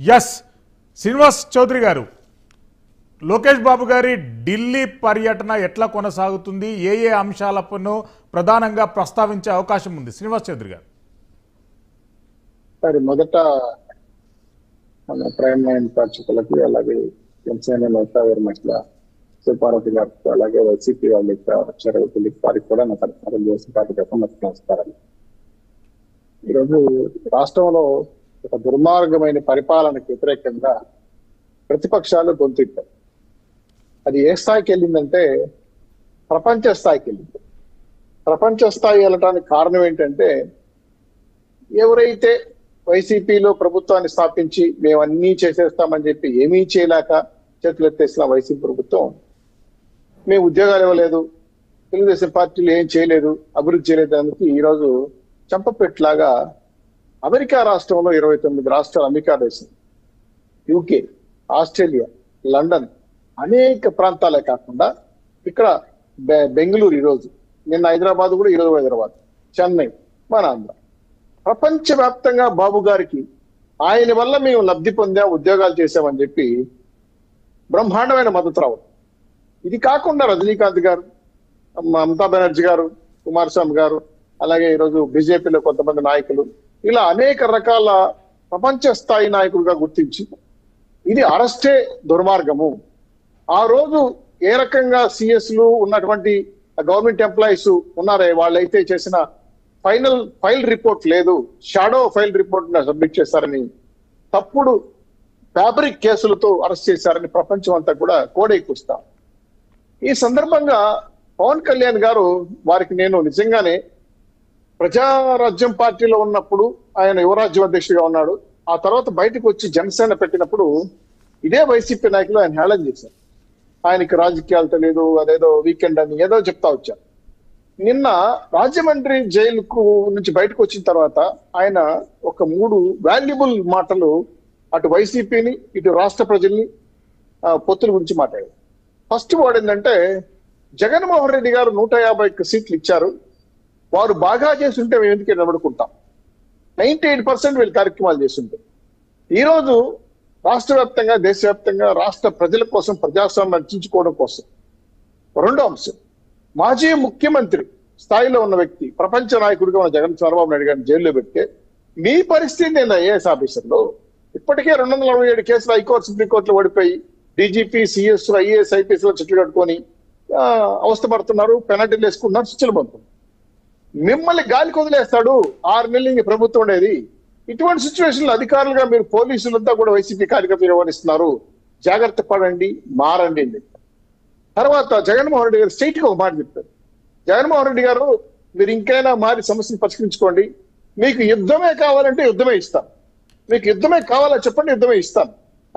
Yes, Srinivas Choudhary Garu, Lokesh Babu Gari, Delhi Paryatana Yetla Kona Sagutundi, Ye Amshalapano, Pradhananga Prastavincha Avakashamundi, Srinivas Choudhary Garu. Sari Modata on a prime line particular Lagi concern and Ottawa Masla, so part of the CP or like Cheryl Philip Parikola and those part of the form of class parallel. You know, Rastolo. Durmargamaina Paripalana Kitrekanda Pratipakshalo Gontika. At the S cycle in the day, Prapancha cycle. Prapancha style electronic carnivent and day. Every day, YCP lo Prabutan Sapinchi, may one niche Stamanjepi, Emi Chelaka, Chetlet Tesla, YC Prabuton. May Ujaga Levedu, till the Sepatili and Cheledu, Abru Jeledan, Hirozu, Champapet Laga. America Rastolo Eroitum with Rasta Amica Racing, UK, Australia, London, Anek Pranta Lakakunda, Ikra, Bengaluru Eros, in Hyderabad, Erovad, Chennai, Mananda. Prapancha Vaptanga Babu Gariki, I never love me Labdipunda with Jagal J7JP, Brahmhanda and Madutrav. Idikakunda Rajnikantgar, Mamta Banerjigaru, Kumar Samgaru, Alagay Rosu, Bijapilo Kotaman Aikulu. Ila Anek Rakala, Papancha Stai Naikuga Gutinchi. Idi Araste Durmargamu. Arodu Erakanga CS Lu Unatwanti a government employees Unare Valaite Chesina final file report Ledu, shadow file report na submit Chesarani, Tapudu fabric Kesuluto Araste Sarani Papanchuantakuda Kode Kusta. E Sandarbanga on Kalyan Garu Varkineno Nizingane. Praja Rajam Party Lonapudu, I and Euraju Deshionadu, Atharot Baitikuchi, Jensen, a Petinapudu, Idea Vaisi Penakla and Halajis. I Nikarajiki Altaledo, Adedo, Weekend and Yedo Jeptaucha. Nina, Rajamandri Jail Ku, Baitkuchi Tarata, Aina, Okamudu, valuable Matalu, at Vaisi Penny, it Rasta Prajili, Potul Munchimate. First word in the Jagan Mohredigar Nutaya by Kasit Licharu. వారు బాగా చేస్తుంటే మేము ఎందుకు నిలబడుకుంటాం 98% వీళ్ళు కార్యక్రమాలు చేస్తుంటే ఈ రోజు రాష్ట్రవ్యాప్తంగా దేశవ్యాప్తంగా రాష్ట్ర ప్రజల కోసం ప్రజాస్వామ్యం రక్షించుకోవడం కోసం రెండో అంశం మాజీ ముఖ్యమంత్రి స్థాయిలో ఉన్న వ్యక్తి ప్రపంచ నాయకుడిగా ఉన్న జగన్ చంద్రబాబు నాయుడు గారిని జైల్లో పెట్టి మీ పరిస్థితి నేను ఐఏఎస్ ఆఫీసర్లో ఇప్పటికే 247 కేసులు హైకోర్టు సుప్రీంకోర్టులో ఓడిపోయి డీజీపీ సిఎస్ ఐఏఎస్ ఐపీఎస్లో చెట్లు కట్టుకొని అవస్థపడుతున్నారు పెనాల్టీలు వేసుకున్నారు శిక్షలు పొందుతున్నారు మిమ్మల్ని గాలి కొదిలేస్తాడు 6 నెలలు ఈ ప్రభుత్వం అనేది ఇటువంటి సిచువేషన్లో అధికారులుగా మీరు పోలీసులంతా కూడా వైసీపీ కార్యకర్తలు నిర్వహిస్తున్నారు జాగ్రత్త పడండి మారండి తర్వాత జగన్మోహన్ రెడ్డి గారు స్టేట్కి ఒక మాట చెప్పారు జగన్మోహన్ రెడ్డి గారు మీరు ఇంకైనా మారి సమస్యను పరిష్కరించుకోండి మీకు యుద్ధమే కావాలంటే యుద్ధమే ఇస్తాం మీకు యుద్ధమే కావాలా చెప్పండి యుద్ధమే ఇస్తాం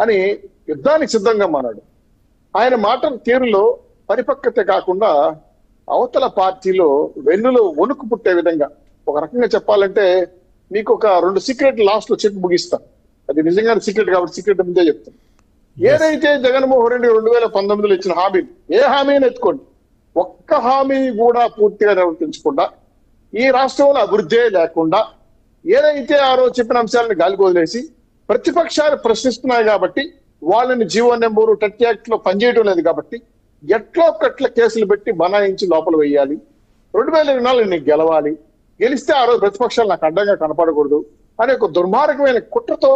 అని యుద్ధానికి సిద్ధంగా మారాడు ఆయన మాటల తీరులో పరిపక్వత కాకుండా అవతల పార్టీలో వెన్నులో వణుకు పుట్టే విధంగా ఒక రకంగా చెప్పాలంటే మీకు ఒక 2 సీక్రెట్ లాస్ట్లో చెక్ ముగిస్తాను అది నిజంగా సీక్రెట్ కాబట్టి సీక్రెట్ ముందే చెప్తాను ఏదైతే జగన్మోహన్ రెడ్డి 2019లో ఇచ్చిన హామీ ఏ హామీని ఎత్తుకోండి ఒక్క హామీ కూడా పూర్తిగా నిర్వర్తించకుండా ఈ రాష్ట్రంలో అభివృద్ధి లేకుండా ఏదైతే ఆ రోజు చెప్పిన అంశాలను గాలికొదిలేసి ప్రతిపక్షాలు ప్రశ్నిస్తున్నాయి కాబట్టి వాళ్ళని జీవో నెంబర్ 30 యాక్ట్లో పనిచేయడం లేదు కాబట్టి ఎట్లా కట్ల కేసులు పెట్టి బనాయించి లోపల వేయాలి 2024 నేను గెలవాలి గెలిస్తే ఆ రోజు ప్రతిపక్షాలు నాకు అడ్డంగా కనపడకూడదు అనే ఒక దుర్మార్గమైన కుట్రతో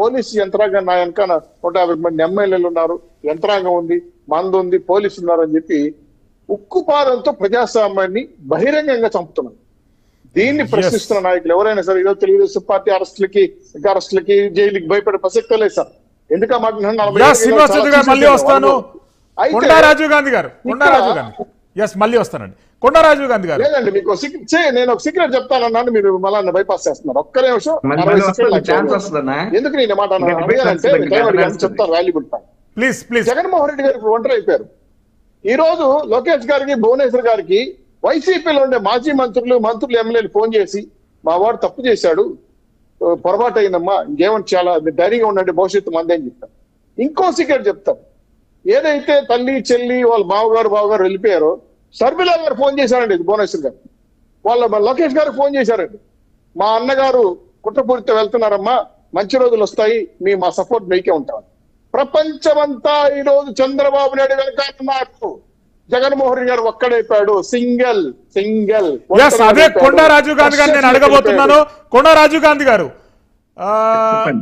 పోలీసు యంత్రాంగం నా వెనకాల 150 మంది ఎమ్మెల్యేలు ఉన్నారు యంత్రాంగం ఉంది మంది ఉంది పోలీసులు ఉన్నారు అని చెప్పి ఉక్కుపాదంతో ప్రజాస్వామ్యాన్ని బహిరంగంగా చంపుతున్నారు దీన్ని ప్రశ్నిస్తున్న నాయకులు ఎవరైనా సరే ఈరోజు తెలుగుదేశం పార్టీ అరెస్టులకి జైలుకి భయపడే ప్రసక్తే లేదు సార్ ఎందుకు మాట్లాడుతున్నాను Raju Gandhikar. Yes, Malyostanan. Raju Gandhikar. Please. Lokesh Gariki, Bhuvaneswar Gariki, YCP unde Maji Mantrulu MLA phone chesi, maa vaadu tappu chesadu, porabatu ayindamma, ingemon chala dairyanga undandi bhavishyattu mande ani cheptaru. Inko secret cheptaru. ఏదైతే తల్లి చెల్లి వాళ్ళ బావగారు వెళ్ళిపోయారో సర్మిలా గారు phone చేశారండి భువనేశ్వర్ గారు వాళ్ళ లోకేష్ గారు ఫోన్ చేశారండి మా అన్నగారు కుట్రపూరితో వెళ్తున్నారమ్మా మంచి రోజులు వస్తాయి, మీ మా సపోర్ట్ మీకే ఉంటాం. ప్రపంచమంతా ఈరోజు చంద్రబాబు నాయుడు వెనకాలన్నారు, జగన్మోహన్ గారు ఒక్కడైపోయాడు. సింగిల్ సింగిల్ అదే కొండా రాజీవ్ గాంధీ గారు నేను అడగబోతున్నాను. కొండా రాజీవ్ గాంధీ గారు